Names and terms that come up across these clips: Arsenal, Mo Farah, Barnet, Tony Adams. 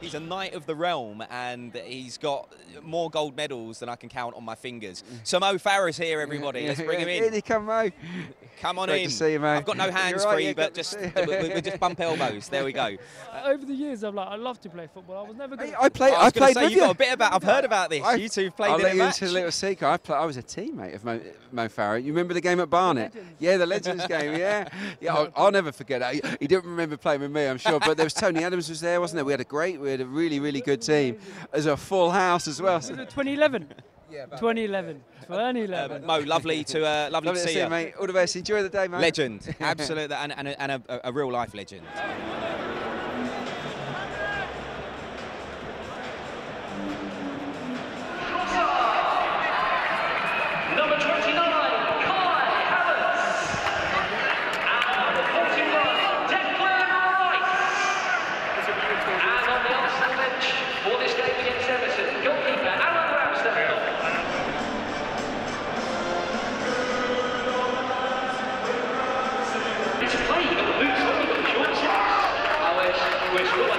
He's a knight of the realm, and he's got more gold medals than I can count on my fingers. So Mo Farah's here, everybody. Let's bring him in. Here he come, Mo. Come on in. Great to see you, mate. I've got no hands free, but just we just bump elbows. There we go. Over the years, I love to play football. I was never good. I played with you. I've heard about this. You two have played in a match. I'll let you into a little secret. I was a teammate of Mo Farah. You remember the game at Barnet? Yeah, the Legends game. Yeah, yeah. I'll never forget that. He didn't remember playing with me, I'm sure. But there was Tony Adams was there, wasn't there? We had a really, really good team. There's a full house as well. Was it 2011? Yeah, 2011. 2011. Mo, lovely to lovely to see you, mate. All the best. Enjoy the day, mate. Legend, absolutely, and a real life legend. We're sure.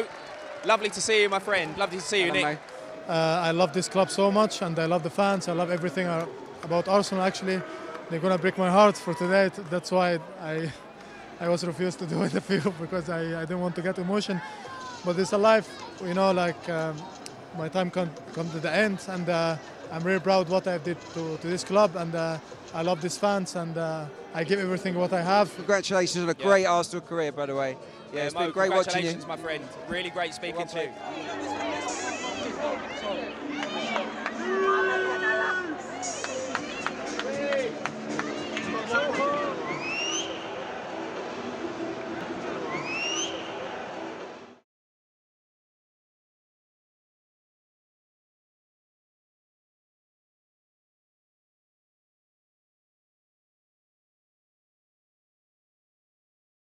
Mo, lovely to see you, my friend. Lovely to see you, Nick. I love this club so much, and I love the fans. I love everything about Arsenal, actually. They're going to break my heart for today. That's why I was refused to do it a few, because I didn't want to get emotion. But it's a life, you know, like my time come to the end, and I'm really proud what I did to this club, and I love these fans, and I give everything what I have. Congratulations on a great Arsenal career, by the way. Yeah, it's been great watching you. Congratulations, my friend. Really great speaking to you.